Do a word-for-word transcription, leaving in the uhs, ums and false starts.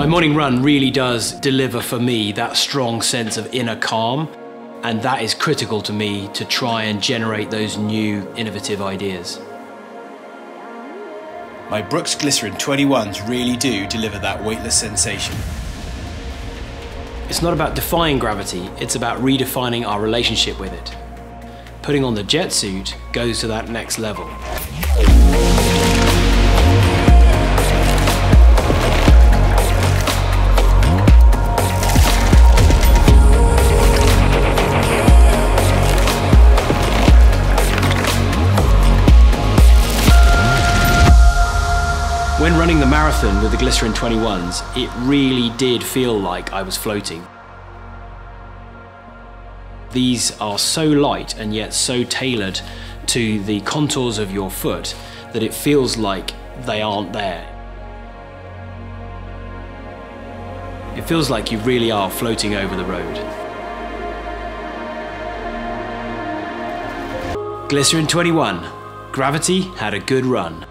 My morning run really does deliver for me that strong sense of inner calm, and that is critical to me to try and generate those new innovative ideas. My Brooks Glycerin twenty-ones really do deliver that weightless sensation. It's not about defying gravity, it's about redefining our relationship with it. Putting on the jet suit goes to that next level. When running the marathon with the Glycerin twenty-ones, it really did feel like I was floating. These are so light and yet so tailored to the contours of your foot that it feels like they aren't there. It feels like you really are floating over the road. Glycerin twenty-one. Gravity had a good run.